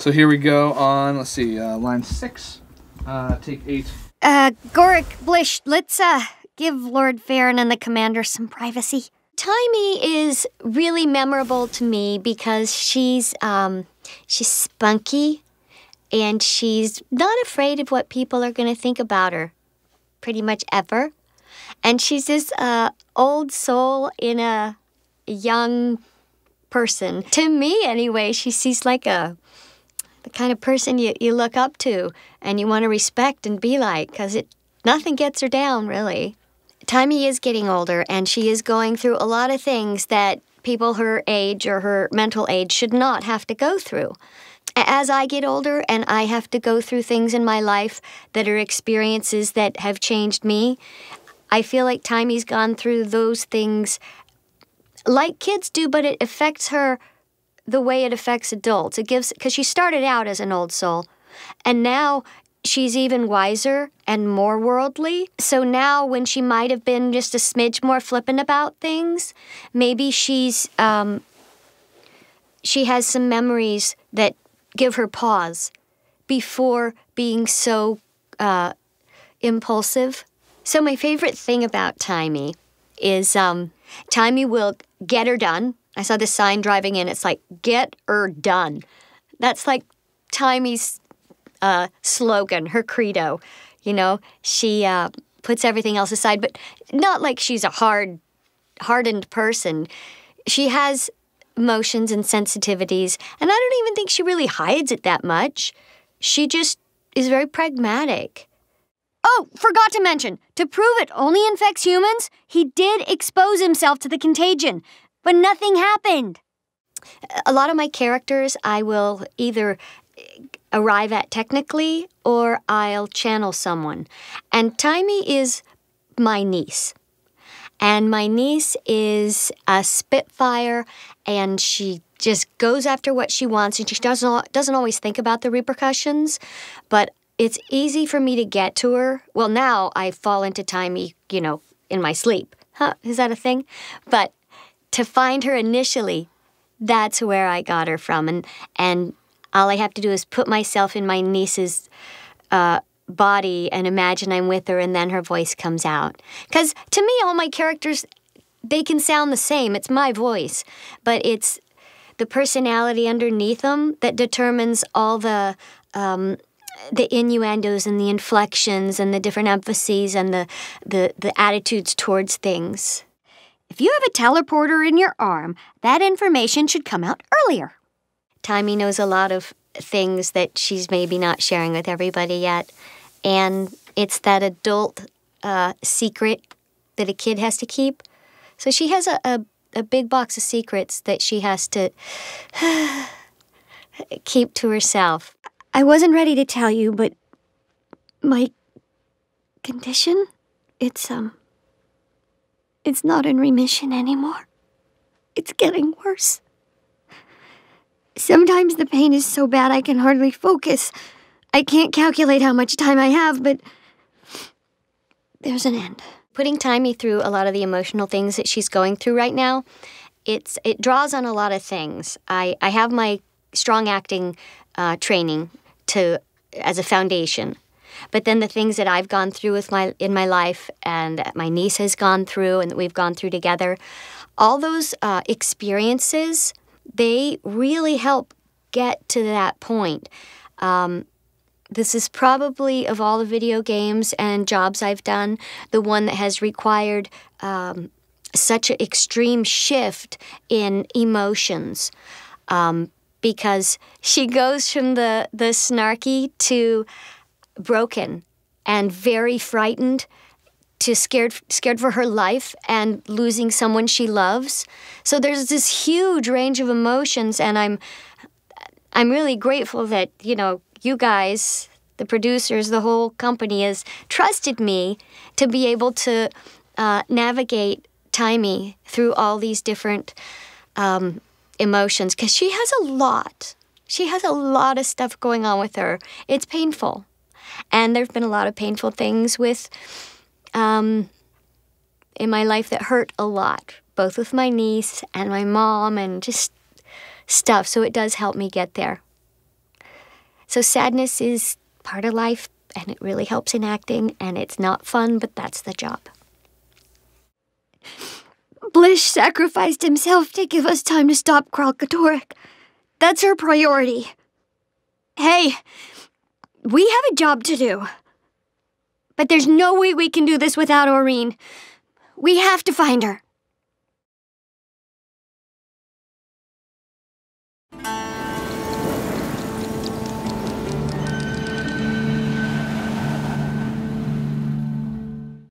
So here we go on, let's see, line 6, take 8. Gorrik Blish, let's give Lord Farron and the Commander some privacy. Taimi is really memorable to me because she's spunky and she's not afraid of what people are going to think about her pretty much ever. And she's this old soul in a young person. To me, anyway, she's like the kind of person you look up to and you want to respect and be like, because nothing gets her down, really. Taimi is getting older, and she is going through a lot of things that people her age or her mental age should not have to go through. As I get older and I have to go through things in my life that are experiences that have changed me, I feel like Taimi's gone through those things like kids do, but it affects her the way it affects adults. It gives, because she started out as an old soul, and now she's even wiser and more worldly. So now when she might have been just a smidge more flippant about things, maybe she's, she has some memories that give her pause before being so impulsive. So my favorite thing about Taimi is Taimi will get her done. I saw this sign driving in. It's like, get her done. That's like Taimi's slogan, her credo. You know, she puts everything else aside, but not like she's a hardened person. She has emotions and sensitivities, and I don't even think she really hides it that much. She just is very pragmatic. Oh, forgot to mention, to prove it only infects humans, he did expose himself to the contagion, but nothing happened. A lot of my characters I will either arrive at technically or I'll channel someone. And Taimi is my niece. And my niece is a spitfire, and she just goes after what she wants, and she doesn't always think about the repercussions, but it's easy for me to get to her. Well, now I fall into Taimi, you know, in my sleep. Huh, is that a thing? But to find her initially, that's where I got her from. And all I have to do is put myself in my niece's body and imagine I'm with her, and then her voice comes out. Because to me, all my characters, they can sound the same. It's my voice. But it's the personality underneath them that determines all the innuendos and the inflections and the different emphases and the attitudes towards things. If you have a teleporter in your arm, that information should come out earlier. Taimi knows a lot of things that she's maybe not sharing with everybody yet, and it's that adult secret that a kid has to keep. So she has a big box of secrets that she has to keep to herself. I wasn't ready to tell you, but my condition, it's not in remission anymore. It's getting worse. Sometimes the pain is so bad I can hardly focus. I can't calculate how much time I have, but there's an end. Putting Taimi through a lot of the emotional things that she's going through right now, it draws on a lot of things. I have my strong acting training as a foundation. But then the things that I've gone through in my life, and that my niece has gone through, and that we've gone through together, all those experiences, they really help get to that point. This is probably, of all the video games and jobs I've done, the one that has required such an extreme shift in emotions. Because she goes from the snarky to broken and very frightened to scared for her life and losing someone she loves. So there's this huge range of emotions, and I'm really grateful that, you know, you guys, the producers, the whole company has trusted me to be able to navigate Taimi through all these different emotions, because she has a lot. She has a lot of stuff going on with her. It's painful. And there have been a lot of painful things with, in my life that hurt a lot, both with my niece and my mom and just stuff. So it does help me get there. So sadness is part of life, and it really helps in acting, and it's not fun, but that's the job. Blish sacrificed himself to give us time to stop Kralkatorik. That's her priority. Hey, we have a job to do. But there's no way we can do this without Aurene. We have to find her.